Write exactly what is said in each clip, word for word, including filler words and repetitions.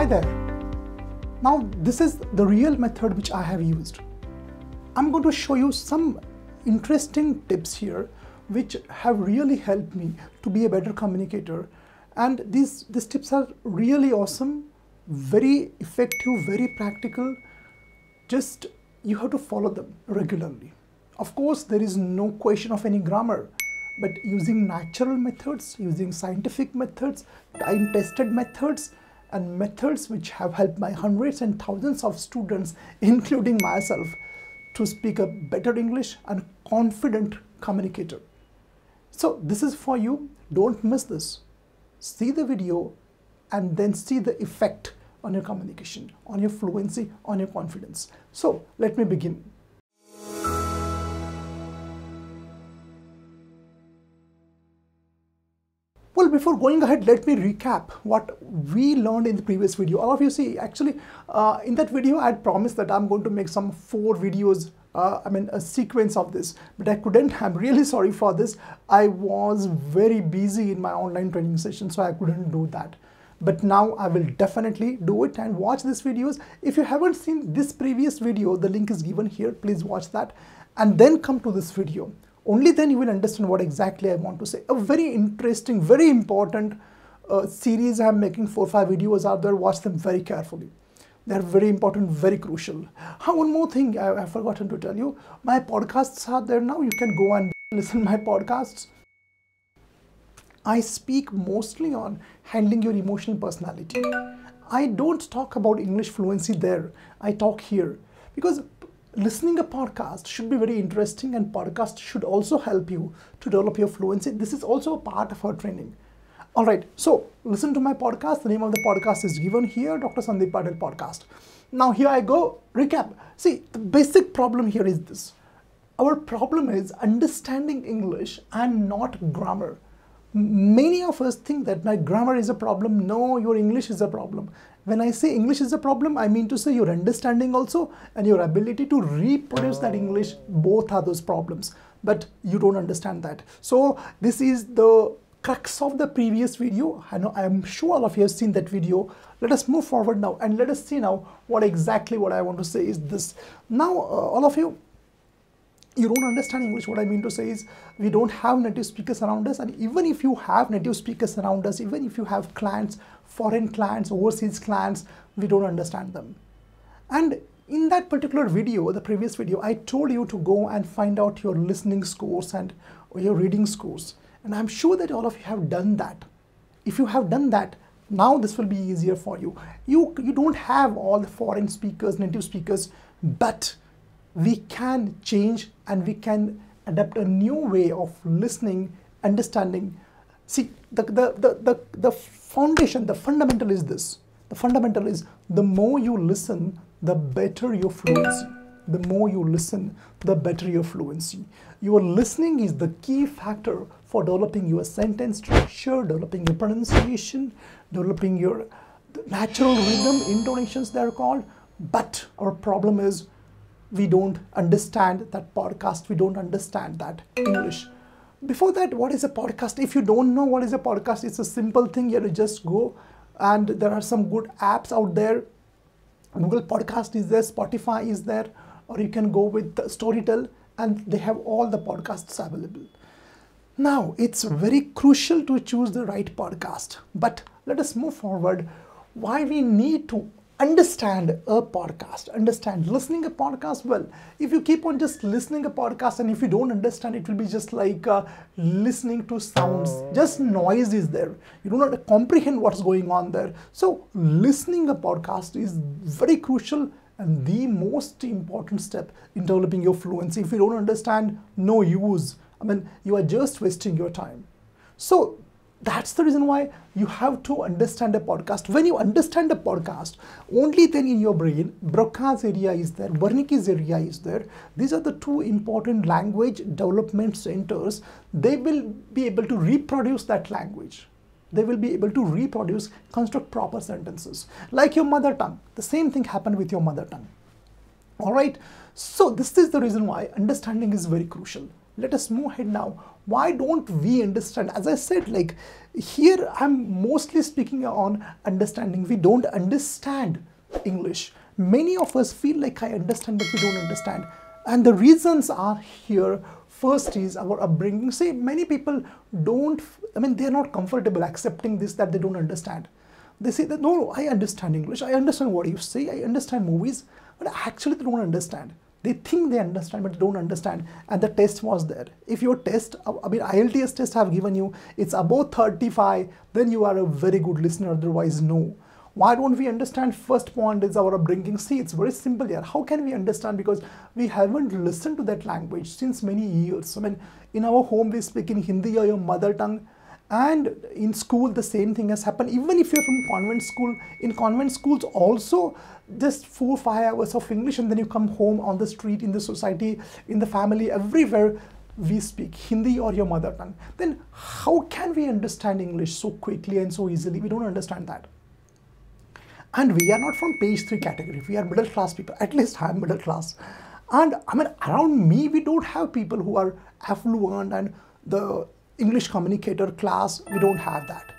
Hi there. Now this is the real method which I have used. I'm going to show you some interesting tips here which have really helped me to be a better communicator, and these, these tips are really awesome, very effective, very practical. Just you have to follow them regularly. Of course, there is no question of any grammar, but using natural methods, using scientific methods, time-tested methods, and methods which have helped my hundreds and thousands of students, including myself, to speak a better English and confident communicator. So this is for you. Don't miss this. See the video and then see the effect on your communication, on your fluency, on your confidence. So let me begin. Well, before going ahead, let me recap what we learned in the previous video. All of you see, actually, uh, in that video, I had promised that I'm going to make some four videos, uh, I mean, a sequence of this, but I couldn't. I'm really sorry for this. I was very busy in my online training session, so I couldn't do that. But now I will definitely do it, and watch these videos. If you haven't seen this previous video, the link is given here. Please watch that and then come to this video. Only then you will understand what exactly I want to say. A very interesting, very important uh, series I'm making. Four or five videos out there. Watch them very carefully. They're very important, very crucial. How, one more thing I, I've forgotten to tell you. My podcasts are there now. You can go and listen to my podcasts. I speak mostly on handling your emotional personality. I don't talk about English fluency there. I talk here because listening a podcast should be very interesting, and podcast should also help you to develop your fluency. This is also a part of our training. All right, so listen to my podcast. The name of the podcast is given here, Doctor Sandeep Patil Podcast. Now here I go, recap. See, the basic problem here is this. Our problem is understanding English and not grammar. Many of us think that my grammar is a problem. No, your English is a problem. When I say English is a problem, I mean to say your understanding also and your ability to reproduce that English, both are those problems, but you don't understand that. So this is the crux of the previous video. I know, I'm sure all of you have seen that video. Let us move forward now and let us see now what exactly what I want to say is this. Now, uh, all of you, you don't understand English. What I mean to say is we don't have native speakers around us, and even if you have native speakers around us, even if you have clients, foreign clients, overseas clients, we don't understand them. And in that particular video, the previous video, I told you to go and find out your listening scores and your reading scores, and I'm sure that all of you have done that. If you have done that, now this will be easier for you. You, you don't have all the foreign speakers, native speakers, but we can change and we can adapt a new way of listening, understanding. See, the, the, the, the, the foundation, the fundamental is this. The fundamental is the more you listen, the better your fluency. The more you listen, the better your fluency. Your listening is the key factor for developing your sentence structure, developing your pronunciation, developing your natural rhythm, intonations they are called. But our problem is we don't understand that podcast. We don't understand that English. Before that, what is a podcast? If you don't know what is a podcast, it's a simple thing. You just go, and there are some good apps out there. Google Podcast is there, Spotify is there, or you can go with Storytel, and they have all the podcasts available. Now, it's very crucial to choose the right podcast. But let us move forward. Why we need to understand a podcast, understand listening a podcast. Well, if you keep on just listening a podcast and if you don't understand, it will be just like uh, listening to sounds, just noise is there. You do not comprehend what's going on there. So listening a podcast is very crucial and the most important step in developing your fluency. If you don't understand, no use. I mean, you are just wasting your time. So that's the reason why you have to understand a podcast. When you understand a podcast, only then in your brain, Broca's area is there, Wernicke's area is there. These are the two important language development centers. They will be able to reproduce that language. They will be able to reproduce, construct proper sentences. Like your mother tongue, the same thing happened with your mother tongue. All right. So this is the reason why understanding is very crucial. let us move ahead now. Why don't we understand? As I said, like here I'm mostly speaking on understanding. We don't understand English. Many of us feel like I understand, but we don't understand. And the reasons are here. First is our upbringing. See, many people don't, I mean, they're not comfortable accepting this, that they don't understand. They say that, no, I understand English. I understand what you say. I understand movies. But actually, they don't understand. They think they understand, but they don't understand. And the test was there. If your test, I mean, I E L T S test have given you, it's above thirty-five, then you are a very good listener, otherwise no. Why don't we understand? First point is our upbringing. See, it's very simple here. How can we understand? Because we haven't listened to that language since many years. I mean, in our home, we speak in Hindi or your mother tongue. And in school, the same thing has happened. Even if you're from convent school, in convent schools also, just four, five hours of English, and then you come home on the street, in the society, in the family, everywhere we speak Hindi or your mother tongue. Then how can we understand English so quickly and so easily? We don't understand that. And we are not from page three category. We are middle class people. At least I'm middle class. And I mean, around me, we don't have people who are affluent and the English communicator class. We don't have that.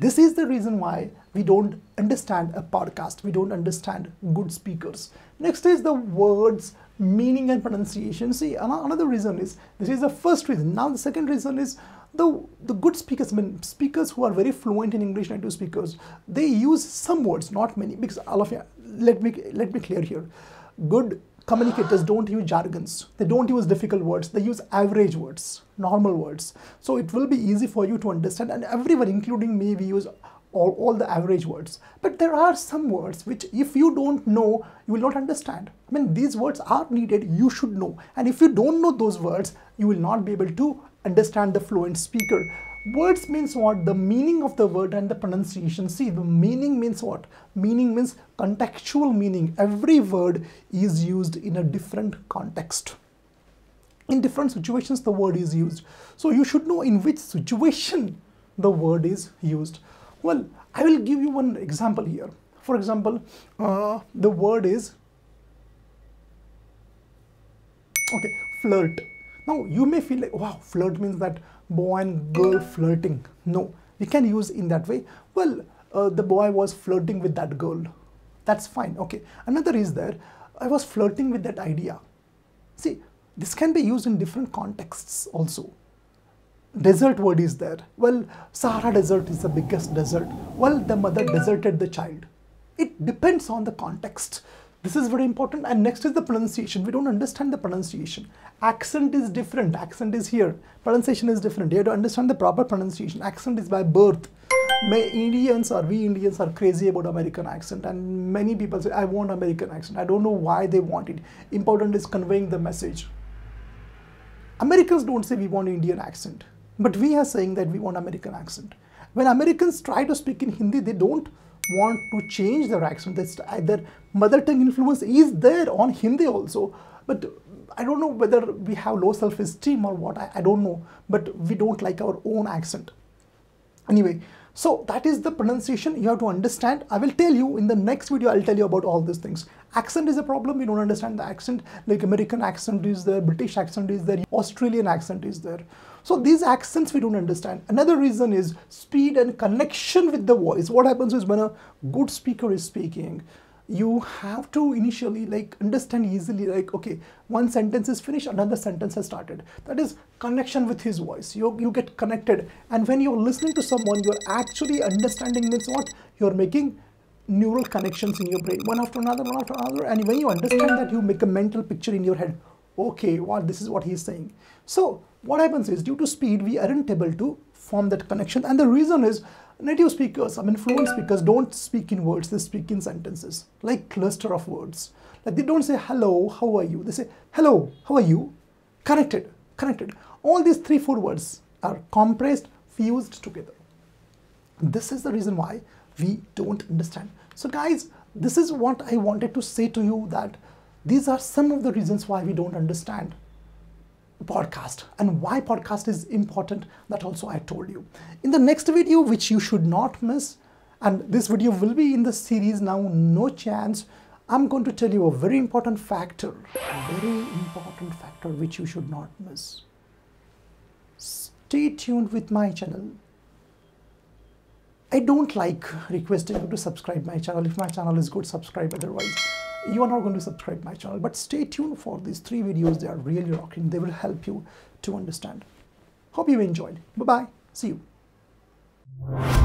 This is the reason why we don't understand a podcast. We don't understand good speakers. Next is the words, meaning and pronunciation. See, another reason is, this is the first reason. Now the second reason is, The, the good speakers, I mean, speakers who are very fluent in English, native speakers, they use some words, not many, because all of you, let me, let me clear here. Good communicators don't use jargons. They don't use difficult words. They use average words, normal words. So it will be easy for you to understand. And everyone, including me, we use all, all the average words. But there are some words which if you don't know, you will not understand. I mean, these words are needed. You should know. And if you don't know those words, you will not be able to understand the fluent speaker. Words means what? The meaning of the word and the pronunciation. See, the meaning means what? Meaning means contextual meaning. Every word is used in a different context. In different situations, the word is used. So you should know in which situation the word is used. Well, I will give you one example here. For example, uh, the word is, okay, flirt. Now, you may feel like, wow, flirt means that boy and girl flirting. No, we can use in that way. Well, uh, the boy was flirting with that girl. That's fine. Okay. Another is there. I was flirting with that idea. See, this can be used in different contexts also. Desert word is there. Well, Sahara Desert is the biggest desert. Well, the mother deserted the child. It depends on the context. This is very important. And next is the pronunciation. We don't understand the pronunciation. Accent is different. Accent is here. Pronunciation is different. You have to understand the proper pronunciation. Accent is by birth. May Indians or we Indians are crazy about American accent. And many people say, I want American accent. I don't know why they want it. Important is conveying the message. Americans don't say we want Indian accent. But we are saying that we want American accent. When Americans try to speak in Hindi, they don't want to change their accent. That's either mother tongue influence is there on Hindi also, but I don't know whether we have low self-esteem or what, I, I don't know, but we don't like our own accent. Anyway, so that is the pronunciation you have to understand. I will tell you in the next video, I'll tell you about all these things. Accent is a problem. We don't understand the accent, like American accent is there, British accent is there, Australian accent is there. So these accents we don't understand. Another reason is speed and connection with the voice. What happens is when a good speaker is speaking, you have to initially like understand easily, like, okay, one sentence is finished, another sentence has started. That is connection with his voice. You, you get connected. And when you're listening to someone, you're actually understanding means what? You're making neural connections in your brain, one after another, one after another. And when you understand that, you make a mental picture in your head. Okay, well, this is what he's saying. So what happens is due to speed, we aren't able to form that connection. And the reason is native speakers, I mean, fluent speakers don't speak in words, they speak in sentences, like cluster of words. Like they don't say, hello, how are you? They say, hello, how are you? Connected, connected. All these three, four words are compressed, fused together. This is the reason why we don't understand. So guys, this is what I wanted to say to you, that these are some of the reasons why we don't understand podcast and why podcast is important. That also I told you in the next video, which you should not miss. And this video will be in the series now, no chance. I'm going to tell you a very important factor, a very important factor which you should not miss. stay tuned with my channel. I don't like requesting you to subscribe my channel. If my channel is good, subscribe, otherwise you are not going to subscribe my channel. But stay tuned for these three videos. They are really rocking. They will help you to understand. Hope you enjoyed. Bye-bye. See you.